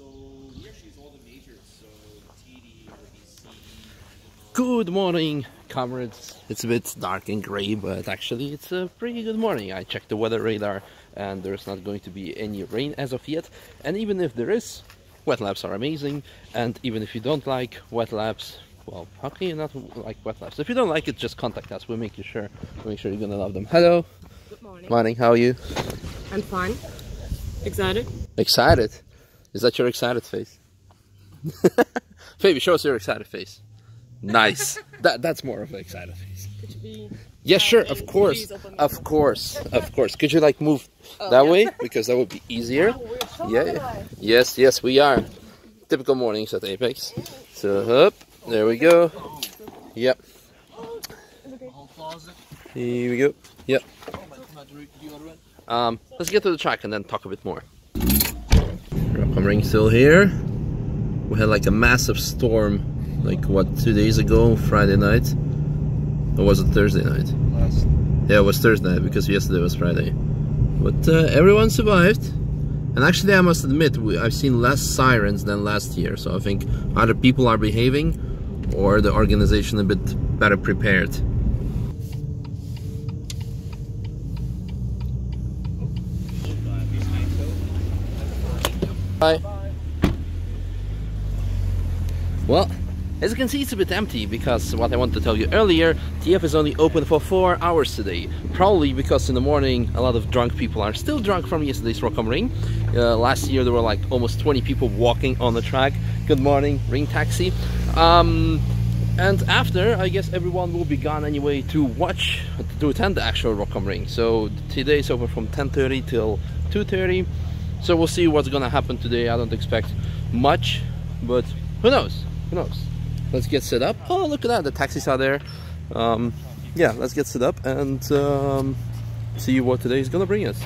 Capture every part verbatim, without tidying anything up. So we actually use all the majors, so T D, R B C. Good morning, comrades. It's a bit dark and grey, but actually it's a pretty good morning. I checked the weather radar and there's not going to be any rain as of yet. And even if there is, wet laps are amazing. And even if you don't like wet laps, well, how can you not like wet laps? If you don't like it, just contact us. We'll make you sure. We'll make sure you're gonna love them. Hello. Good morning. Morning. How are you? I'm fine. Excited. Excited? Is that your excited face? Phoebe, show us your excited face. Nice. that that's more of an excited face. Could you be? Yeah, sure. Of course. Of course. Of course. Could you like move oh, that yeah. way because that would be easier? Wow, we're so yeah. Alive. Yes. Yes, we are. Typical mornings at Apex. So hop. There we go. Yep. Here we go. Yep. Um, let's get to the track and then talk a bit more. Rock am Ring still here. We had like a massive storm, like what, two days ago, Friday night? Or was it Thursday night? Last. Yeah, it was Thursday night because yesterday was Friday. But uh, everyone survived. And actually, I must admit, we, I've seen less sirens than last year. So I think either people are behaving or the organization a bit better prepared. Hi. Well, as you can see, it's a bit empty because what I wanted to tell you earlier, T F is only open for four hours today. Probably because in the morning a lot of drunk people are still drunk from yesterday's Rock am Ring. Uh, last year there were like almost twenty people walking on the track. Good morning, Ring Taxi. Um, and after, I guess everyone will be gone anyway to watch, to attend the actual Rock am Ring. So today is open from ten thirty till two thirty. So we'll see what's gonna happen today. I don't expect much, but who knows? Who knows? Let's get set up. Oh, look at that, the taxis are there. Um, yeah, let's get set up and um, see what today is gonna bring us.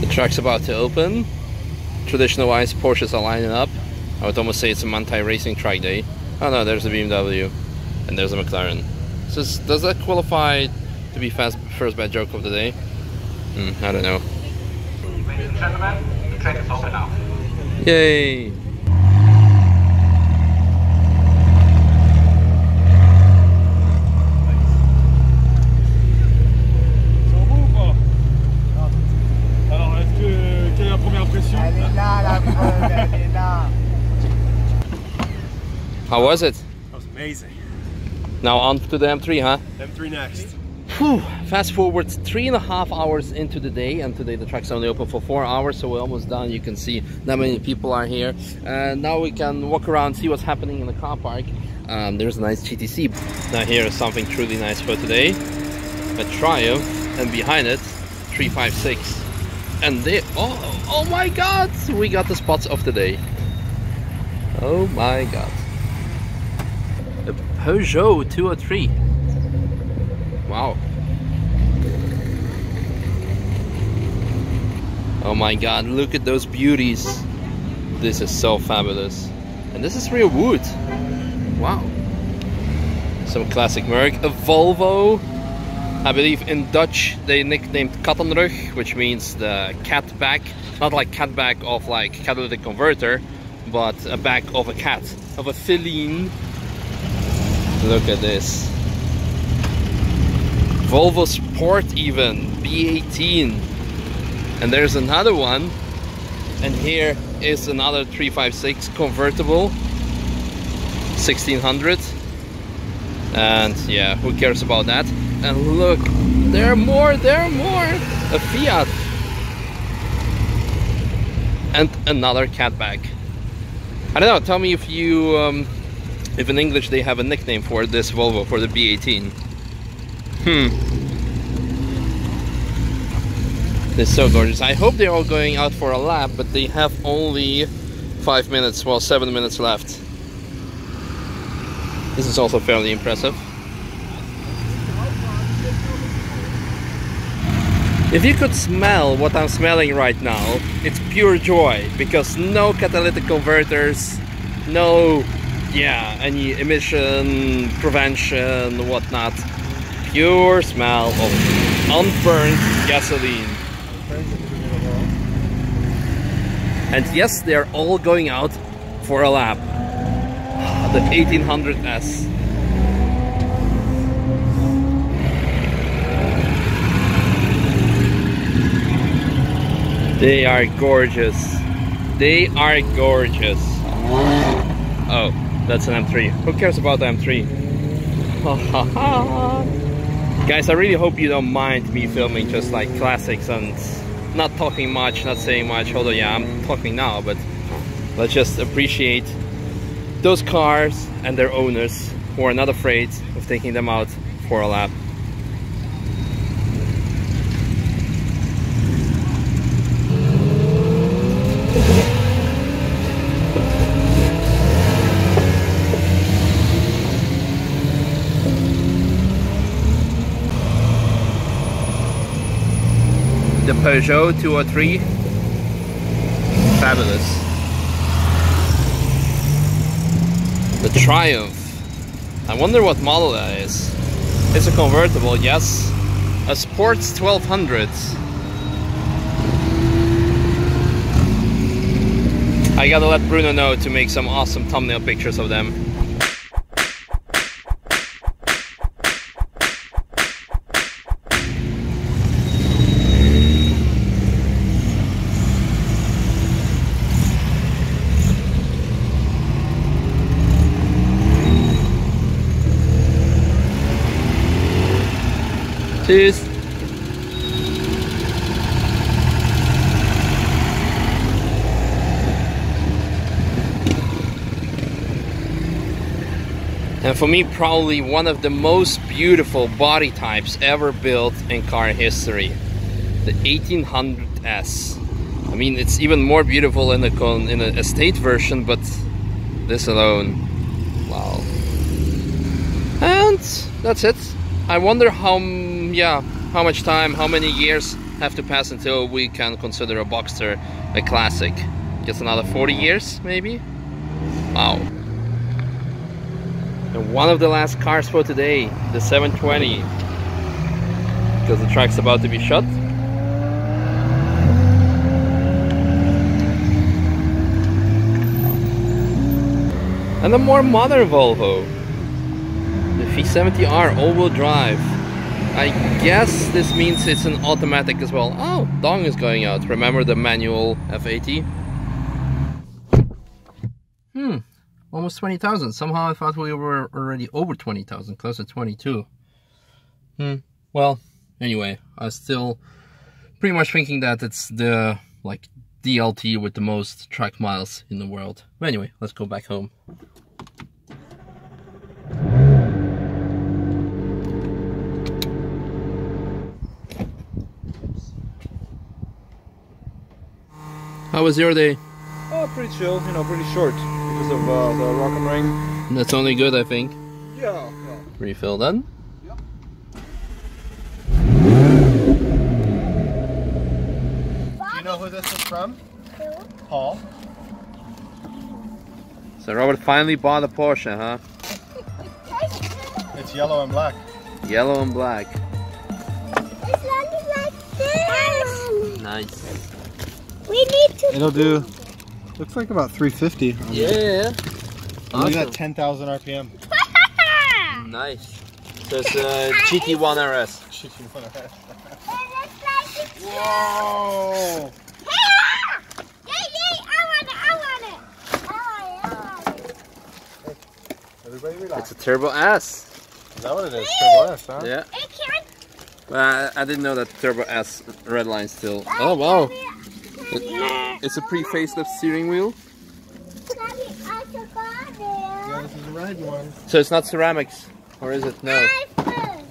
The track's about to open. Traditional-wise, Porsches are lining up. I would almost say it's a Manti racing track day. Oh no, there's a B M W. And there's a McLaren. So does that qualify to be fast first bad joke of the day? Mm, I don't know. Ladies and gentlemen, the train is open now. Yay! How was it? That was amazing. Now on to the M three, huh? M three next. Whew, fast forward three and a half hours into the day, and today the track's only open for four hours, so we're almost done. You can see not many people are here. And uh, now we can walk around, see what's happening in the car park. Um, there's a nice G T C. Now here is something truly nice for today. A Triumph, and behind it, three five six. And they, oh, oh my God! We got the spots of the day. Oh my God. A Peugeot two oh three. Wow. Oh my God, look at those beauties. This is so fabulous. And this is real wood. Wow. Some classic Merc. A Volvo. I believe in Dutch they nicknamed Kattenrug, which means the cat back. Not like cat back of like catalytic converter, but a back of a cat, of a feline. Look at this. Volvo Sport even, B eighteen. And there's another one. And here is another three five six convertible. sixteen hundred. And yeah, who cares about that? And look, there are more, there are more. A Fiat. And another Catback. I don't know, tell me if you... Um, If in English they have a nickname for this Volvo, for the B eighteen. Hmm. It's so gorgeous. I hope they're all going out for a lap, but they have only five minutes, well, seven minutes left. This is also fairly impressive. If you could smell what I'm smelling right now, it's pure joy, because no catalytic converters, no... yeah, any emission prevention, whatnot. pure smell of unburned gasoline. And yes, they're all going out for a lap. The eighteen hundred S. They are gorgeous. They are gorgeous. Oh, that's an M three. Who cares about the M three? Guys, I really hope you don't mind me filming just like classics and not talking much, not saying much. Although, yeah, I'm talking now, but let's just appreciate those cars and their owners who are not afraid of taking them out for a lap. The Peugeot two oh three, fabulous. The Triumph, I wonder what model that is. It's a convertible, yes. A Sports twelve hundred. I gotta let Bruno know to make some awesome thumbnail pictures of them. Cheers. And for me, probably one of the most beautiful body types ever built in car history, the eighteen hundred S. I mean, it's even more beautiful in the con in an estate version, but this alone, wow. And that's it. I wonder how, yeah, how much time, how many years have to pass until we can consider a Boxster a classic? Just another forty years, maybe? Wow. And one of the last cars for today, the seven twenty, because the track's about to be shut. And a more modern Volvo. V seventy R all-wheel drive. I guess this means it's an automatic as well. Oh, Dong is going out. Remember the manual F eighty? Hmm, almost twenty thousand. Somehow I thought we were already over twenty thousand, close to twenty-two. Hmm, well, anyway, I was still pretty much thinking that it's the, like, D L T with the most track miles in the world. But anyway, let's go back home. How was your day? Oh, pretty chill, you know, pretty short because of uh, the Rock am Ring. That's only good, I think. Yeah, yeah. Refill then? Yep. Do you know who this is from? Who? Paul. So Robert finally bought a Porsche, huh? It's yellow and black. Yellow and black. It's like this. Nice. We need to. It'll do. Looks like about three fifty. Um, yeah. Awesome. We got ten thousand R P M. Nice. So it's a G T one R S. G T one R S. Whoa. Yeah. Yeah, yeah. I want it. I want it. I want it. I want it. Hey, everybody relax. It's a Turbo S. Is that what it is? Turbo S, huh? Yeah. It can. Well, I, I didn't know that Turbo S red line still. Oh, wow. It's a pre-facelift steering wheel. Yeah, this is a red one. So it's not ceramics, or is it? No,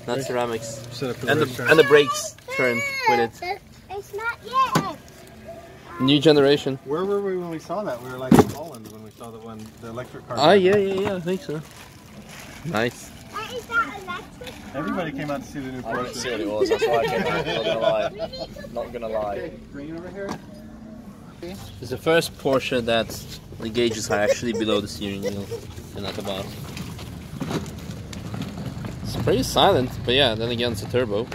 not ceramics. And the, and the brakes turned with it. It's not yet. New generation. Where were we when we saw that? We were like in Holland when we saw the one, the electric car. Oh yeah, yeah, yeah. I think so. Nice. Is that electric? Everybody came out to see the new Porsche. I didn't see what it was. That's why I came out. Not gonna lie. Not gonna lie. Okay, green over here. It's the first Porsche that the gauges are actually below the steering wheel and not above. It's pretty silent, but yeah, then again it's a turbo.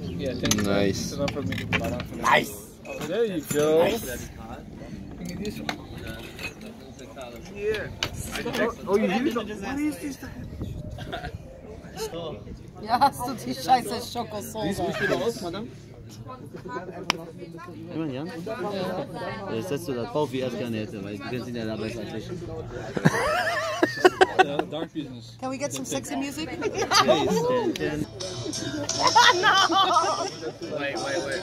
Yeah, nice. Nice! Oh, there you go. Nice. Yeah. Oh, you use it? What is this? Ja, hast du die scheiße Schokosauce? Wie ist es wieder aus, Madame? Immer Jan? Das setzt du das V W erst gerne hätte, weil wir sind ja dabei eigentlich. Dark business. Can we get some sexy music? Oh, no! Wait, wait, wait.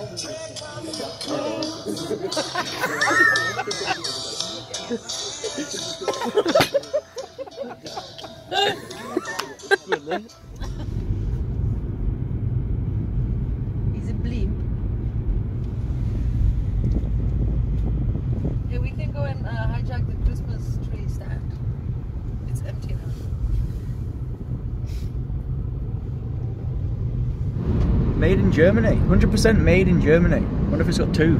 He's a bleep. Yeah, we can go and uh, hijack the Christmas tree stand. It's empty now. Made in Germany, one hundred percent made in Germany. Wonder if it's got two.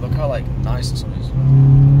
Look how like nice this one is.